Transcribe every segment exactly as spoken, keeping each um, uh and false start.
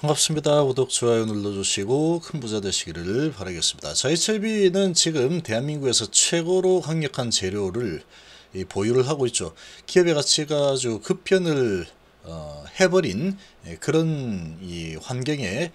반갑습니다. 구독, 좋아요 눌러주시고 큰 부자 되시기를 바라겠습니다. 자, 에이치엘비는 지금 대한민국에서 최고로 강력한 재료를 이 보유를 하고 있죠. 기업의 가치가 아주 급변을 어, 해버린 그런 이 환경에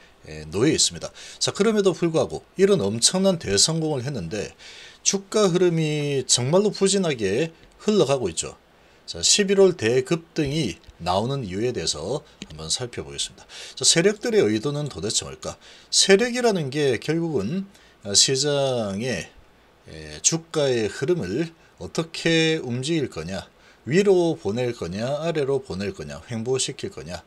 놓여 있습니다. 자, 그럼에도 불구하고 이런 엄청난 대성공을 했는데 주가 흐름이 정말로 부진하게 흘러가고 있죠. 자, 십일월 대급등이 나오는 이유에 대해서 한번 살펴보겠습니다. 자, 세력들의 의도는 도대체 뭘까? 세력이라는 게 결국은 시장의 주가의 흐름을 어떻게 움직일 거냐, 위로 보낼 거냐, 아래로 보낼 거냐, 횡보시킬 거냐,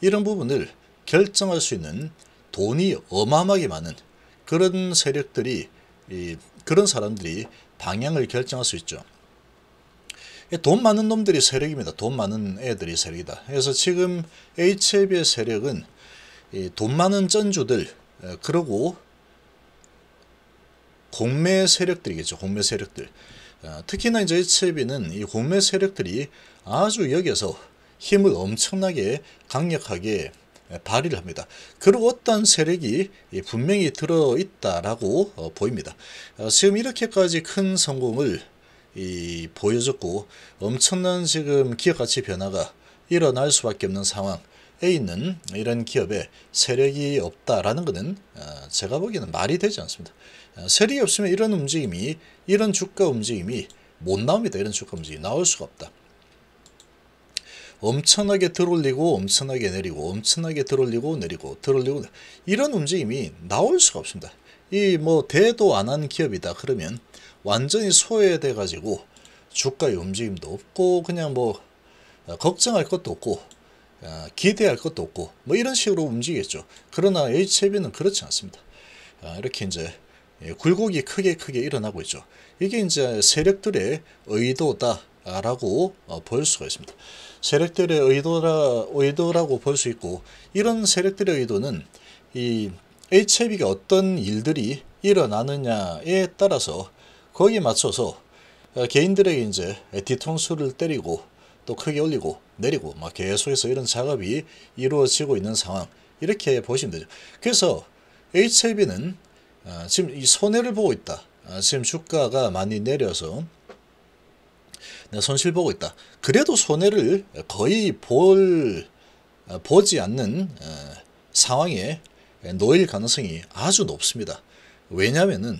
이런 부분을 결정할 수 있는 돈이 어마어마하게 많은 그런 세력들이, 이, 그런 사람들이 방향을 결정할 수 있죠. 돈 많은 놈들이 세력입니다. 돈 많은 애들이 세력이다. 그래서 지금 에이치엘비의 세력은 이 돈 많은 전주들, 그러고 공매 세력들이겠죠. 공매 세력들. 특히나 이제 에이치엘비는 이 공매 세력들이 아주 여기에서 힘을 엄청나게 강력하게 발휘를 합니다. 그리고 어떤 세력이 분명히 들어있다라고 보입니다. 지금 이렇게까지 큰 성공을 이 보여줬고 엄청난 지금 기업가치 변화가 일어날 수밖에 없는 상황에 있는 이런 기업에 세력이 없다라는 것은 제가 보기에는 말이 되지 않습니다. 세력이 없으면 이런 움직임이, 이런 주가 움직임이 못 나옵니다. 이런 주가 움직임이 나올 수가 없다. 엄청나게 들어올리고 엄청나게 내리고 엄청나게 들어올리고 내리고 들어올리고 내리고. 이런 움직임이 나올 수가 없습니다. 이 뭐 대도 안 한 기업이다 그러면 완전히 소외돼 가지고 주가의 움직임도 없고 그냥 뭐 걱정할 것도 없고 기대할 것도 없고 뭐 이런 식으로 움직이겠죠. 그러나 에이치엘비는 그렇지 않습니다. 이렇게 이제 굴곡이 크게 크게 일어나고 있죠. 이게 이제 세력들의 의도다라고 볼 수가 있습니다. 세력들의 의도라, 의도라고 볼 수 있고, 이런 세력들의 의도는 이 에이치엘비가 어떤 일들이 일어나느냐에 따라서 거기에 맞춰서 개인들에게 이제 뒤통수를 때리고 또 크게 올리고 내리고 막 계속해서 이런 작업이 이루어지고 있는 상황, 이렇게 보시면 되죠. 그래서 에이치엘비는 지금 이 손해를 보고 있다. 지금 주가가 많이 내려서 내가 손실 보고 있다. 그래도 손해를 거의 볼, 보지 않는 상황에 놓일 가능성이 아주 높습니다. 왜냐면은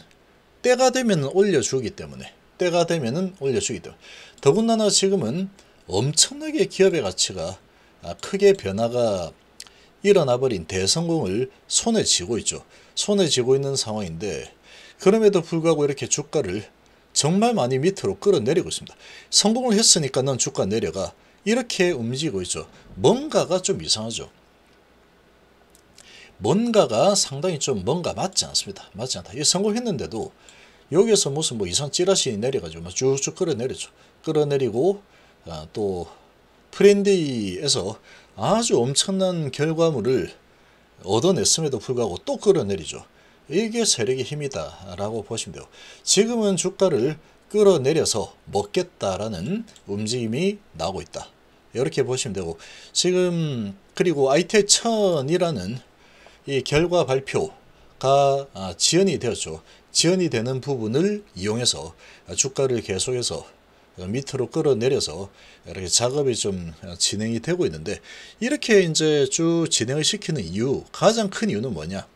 때가 되면 올려주기 때문에, 때가 되면 올려주기 때문에. 더군다나 지금은 엄청나게 기업의 가치가 크게 변화가 일어나버린 대성공을 손에 쥐고 있죠. 손에 쥐고 있는 상황인데 그럼에도 불구하고 이렇게 주가를 정말 많이 밑으로 끌어내리고 있습니다. 성공을 했으니까 넌 주가 내려가, 이렇게 움직이고 있죠. 뭔가가 좀 이상하죠. 뭔가가 상당히 좀 뭔가 맞지 않습니다. 맞지 않다. 이 성공했는데도 여기에서 무슨 뭐 이상 찌라시 내려가지고 막 쭉쭉 끌어내리죠. 끌어내리고 아, 또 프렌디에서 아주 엄청난 결과물을 얻어냈음에도 불구하고 또 끌어내리죠. 이게 세력의 힘이다 라고 보시면 돼요. 지금은 주가를 끌어내려서 먹겠다라는 움직임이 나오고 있다. 이렇게 보시면 되고, 지금 그리고 아이티 천이라는 이 결과 발표가 지연이 되었죠. 지연이 되는 부분을 이용해서 주가를 계속해서 밑으로 끌어내려서 이렇게 작업이 좀 진행이 되고 있는데, 이렇게 이제 쭉 진행을 시키는 이유, 가장 큰 이유는 뭐냐?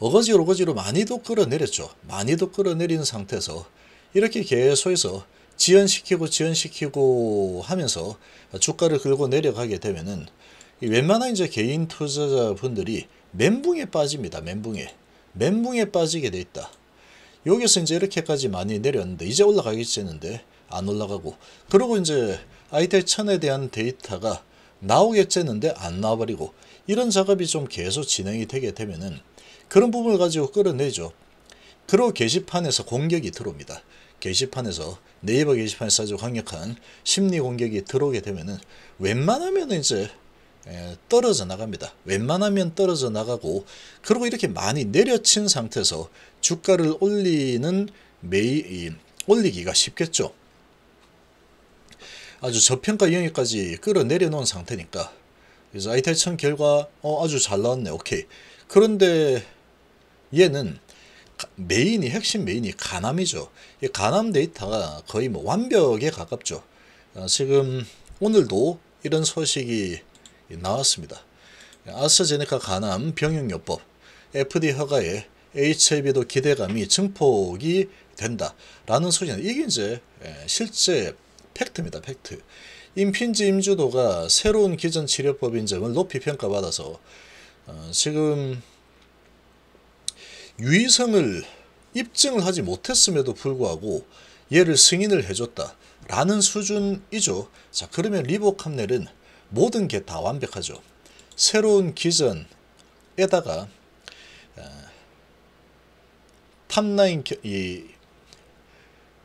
어거지로 어거지로 많이도 끌어내렸죠. 많이도 끌어내린 상태에서 이렇게 계속해서 지연시키고 지연시키고 하면서 주가를 긁고 내려가게 되면은 웬만한 이제 개인 투자자분들이 멘붕에 빠집니다. 멘붕에. 멘붕에 빠지게 돼 있다. 여기서 이제 이렇게까지 많이 내렸는데, 이제 올라가겠지 했는데, 안 올라가고. 그러고 이제 아이티 천에 대한 데이터가 나오겠지 했는데, 안 나와버리고. 이런 작업이 좀 계속 진행이 되게 되면은, 그런 부분을 가지고 끌어내죠. 그리고 게시판에서 공격이 들어옵니다. 게시판에서, 네이버 게시판에서 아주 강력한 심리 공격이 들어오게 되면은, 웬만하면 이제, 떨어져 나갑니다. 웬만하면 떨어져 나가고, 그리고 이렇게 많이 내려친 상태에서 주가를 올리는 매이 올리기가 쉽겠죠. 아주 저평가 영역까지 끌어내려 놓은 상태니까 그래서 아이 천 결과 어, 아주 잘 나왔네. 오케이. 그런데 얘는 메인이 핵심 메인이 간암이죠. 이 간암 데이터가 거의 뭐 완벽에 가깝죠. 어, 지금 오늘도 이런 소식이 나왔습니다. 아스트라제네카 간암 병용요법 에프 디 에이 허가에 에이치 아이 브이도 기대감이 증폭이 된다라는 소리는 이게 이제 실제 팩트입니다. 팩트. 임핀지 임주도가 새로운 기존 치료법인 점을 높이 평가받아서 어, 지금 유의성을 입증을 하지 못했음에도 불구하고 얘를 승인을 해줬다라는 수준이죠. 자, 그러면 리보캄넬은 모든 게 다 완벽하죠. 새로운 기전에다가 어, 탑라인 이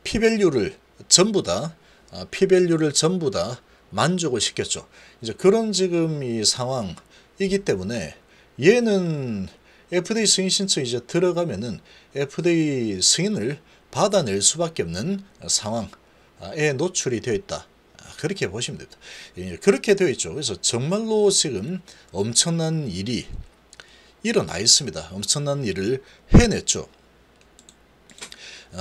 피밸류를 전부 다 아, 피밸류를 전부 다 만족을 시켰죠. 이제 그런 지금 이 상황이기 때문에 얘는 에프 디 에이 승인 신청 이제 들어가면은 에프 디 에이 승인을 받아낼 수밖에 없는 상황에 노출이 되어 있다. 그렇게 보시면 됩니다. 예, 그렇게 되어 있죠. 그래서 정말로 지금 엄청난 일이 일어나 있습니다. 엄청난 일을 해냈죠.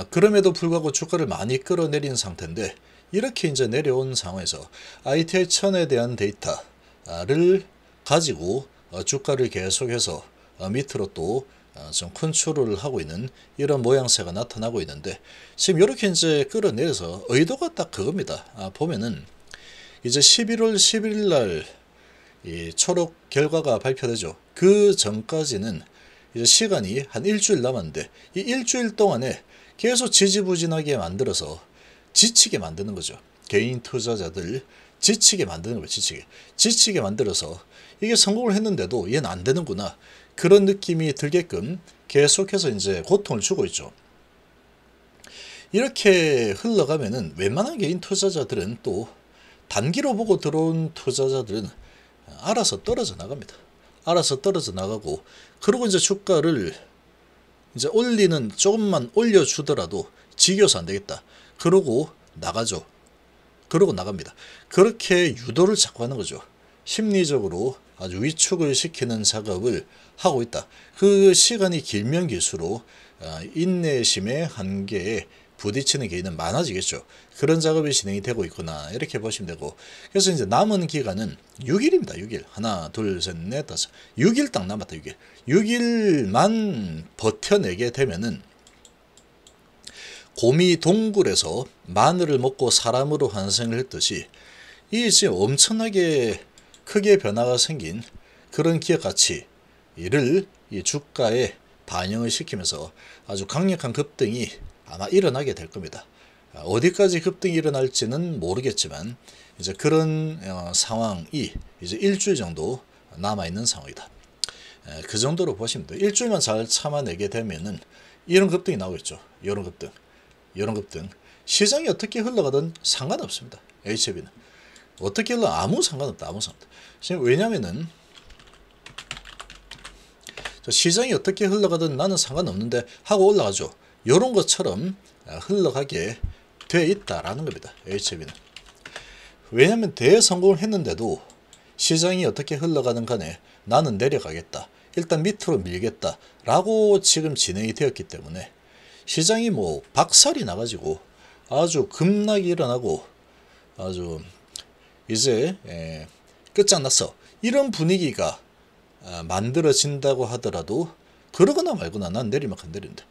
그럼에도 불구하고 주가를 많이 끌어내린 상태인데 이렇게 이제 내려온 상황에서 아이 티 천에 대한 데이터를 가지고 주가를 계속해서 밑으로 또 좀 컨트롤을 하고 있는 이런 모양새가 나타나고 있는데, 지금 이렇게 이제 끌어내려서 의도가 딱 그겁니다. 아, 보면은 이제 십일월 십일 일 날 이 초록 결과가 발표되죠. 그 전까지는 이제 시간이 한 일주일 남았는데 이 일주일 동안에 계속 지지부진하게 만들어서 지치게 만드는 거죠. 개인 투자자들 지치게 만드는 거예요. 지치게. 지치게 만들어서 이게 성공을 했는데도 얘는 안 되는구나. 그런 느낌이 들게끔 계속해서 이제 고통을 주고 있죠. 이렇게 흘러가면은 웬만한 개인 투자자들은 또 단기로 보고 들어온 투자자들은 알아서 떨어져 나갑니다. 알아서 떨어져 나가고, 그리고 이제 주가를 이제 올리는 조금만 올려주더라도 지겨워서 안 되겠다. 그러고 나가죠. 그러고 나갑니다. 그렇게 유도를 자꾸 하는 거죠. 심리적으로 아주 위축을 시키는 작업을 하고 있다. 그 시간이 길면 길수록 인내심의 한계에 부딪히는 개인은 많아지겠죠. 그런 작업이 진행이 되고 있구나. 이렇게 보시면 되고. 그래서 이제 남은 기간은 육 일입니다. 육 일. 하나, 둘, 셋, 넷, 다섯. 육 일 딱 남았다. 육 일. 육 일만 버텨내게 되면은 곰이 동굴에서 마늘을 먹고 사람으로 환생을 했듯이 이 지금 엄청나게 크게 변화가 생긴 그런 기업가치를 이 주가에 반영을 시키면서 아주 강력한 급등이 아마 일어나게 될 겁니다. 어디까지 급등이 일어날지는 모르겠지만 이제 그런 어, 상황이 이제 일주일 정도 남아있는 상황이다. 에, 그 정도로 보시면 돼요. 일주일만 잘 참아내게 되면은 이런 급등이 나오겠죠. 이런 급등, 이런 급등. 시장이 어떻게 흘러가든 상관없습니다. 에이치 비는 어떻게 흘러가 아무 상관없다. 아무 상관없다. 지금 왜냐면은 시장이 어떻게 흘러가든 나는 상관없는데 하고 올라가죠. 이런 것처럼 흘러가게 돼 있다라는 겁니다. 에이치 비는. 왜냐하면 대성공을 했는데도 시장이 어떻게 흘러가든 간에 나는 내려가겠다. 일단 밑으로 밀겠다. 라고 지금 진행이 되었기 때문에 시장이 뭐 박살이 나가지고 아주 급락이 일어나고 아주 이제 에 끝장났어. 이런 분위기가 만들어진다고 하더라도 그러거나 말거나 난 내리막한 내린다.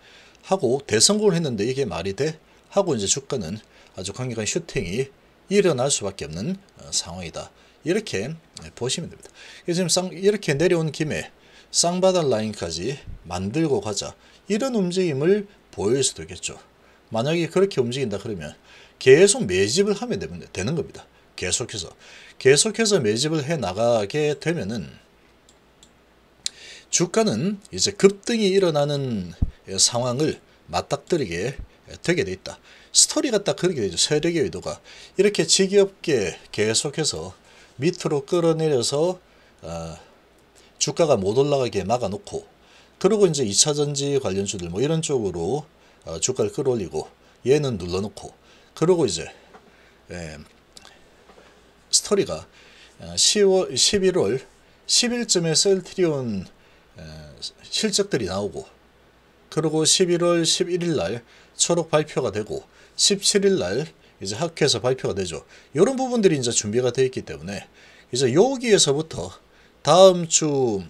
하고 대성공을 했는데 이게 말이 돼? 하고 이제 주가는 아주 강력한 슈팅이 일어날 수밖에 없는 상황이다. 이렇게 보시면 됩니다. 지금 쌍, 이렇게 내려온 김에 쌍바닥 라인까지 만들고 가자. 이런 움직임을 보일 수도 있겠죠. 만약에 그렇게 움직인다 그러면 계속 매집을 하면 되면, 되는 겁니다. 계속해서. 계속해서 매집을 해나가게 되면은 주가는 이제 급등이 일어나는 상황을 맞닥뜨리게 되게 돼 있다. 스토리가 딱 그렇게 되죠. 세력의 의도가 이렇게 지겹게 계속해서 밑으로 끌어내려서 어, 주가가 못 올라가게 막아놓고, 그리고 이제 이차전지 관련주들 뭐 이런 쪽으로 어, 주가를 끌어올리고 얘는 눌러놓고, 그리고 이제 에, 스토리가 십일월 십일쯤에 셀트리온 실적들이 나오고, 그리고 십일월 십일일날 초록 발표가 되고, 십칠일날 이제 학회에서 발표가 되죠. 이런 부분들이 이제 준비가 되어 있기 때문에 이제 여기에서부터 다음 주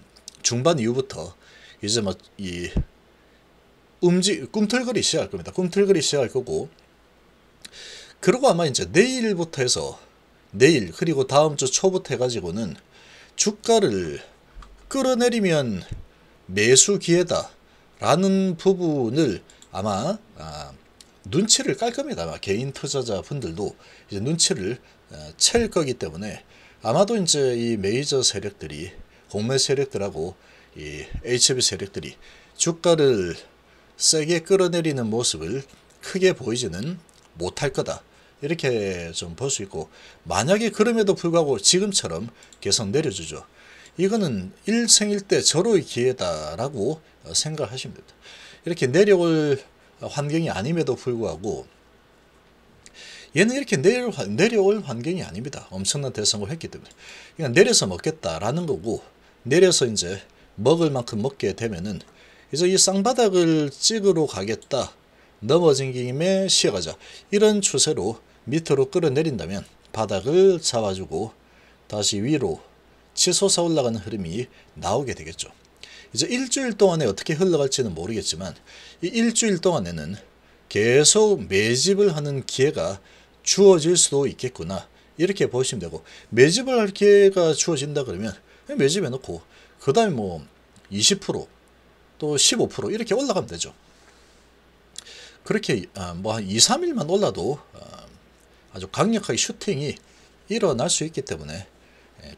중반 이후부터 이제 막 이 움직 꿈틀거리 시작할 겁니다. 꿈틀거리 시작할 거고, 그리고 아마 이제 내일부터 해서 내일 그리고 다음 주 초부터 해가지고는 주가를 끌어내리면 매수 기회다 라는 부분을 아마 아, 눈치를 깔 겁니다. 아마 개인 투자자 분들도 이제 눈치를 아, 챌 거기 때문에 아마도 이제 이 메이저 세력들이, 공매 세력들하고 이 에이치비 세력들이 주가를 세게 끌어내리는 모습을 크게 보이지는 못할 거다, 이렇게 좀 볼 수 있고, 만약에 그럼에도 불구하고 지금처럼 계속 내려주죠. 이거는 일생일대 절호의 기회다라고 생각하시면 됩니다. 이렇게 내려올 환경이 아님에도 불구하고 얘는 이렇게 내려, 내려올 환경이 아닙니다. 엄청난 대성을 했기 때문에 그냥 내려서 먹겠다라는 거고, 내려서 이제 먹을 만큼 먹게 되면은 이제 이 쌍바닥을 찍으러 가겠다, 넘어진 김에 쉬어가자, 이런 추세로 밑으로 끌어내린다면 바닥을 잡아주고 다시 위로 치솟아 올라가는 흐름이 나오게 되겠죠. 이제 일주일 동안에 어떻게 흘러갈지는 모르겠지만 이 일주일 동안에는 계속 매집을 하는 기회가 주어질 수도 있겠구나, 이렇게 보시면 되고, 매집을 할 기회가 주어진다 그러면 매집해 놓고 그 다음에 뭐 이십 퍼센트 또 십오 퍼센트 이렇게 올라가면 되죠. 그렇게 뭐 한 이 삼일만 올라도 아주 강력하게 슈팅이 일어날 수 있기 때문에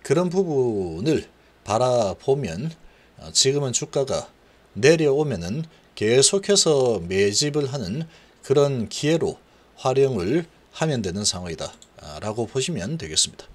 그런 부분을 바라보면 지금은 주가가 내려오면은 계속해서 매집을 하는 그런 기회로 활용을 하면 되는 상황이다 라고 보시면 되겠습니다.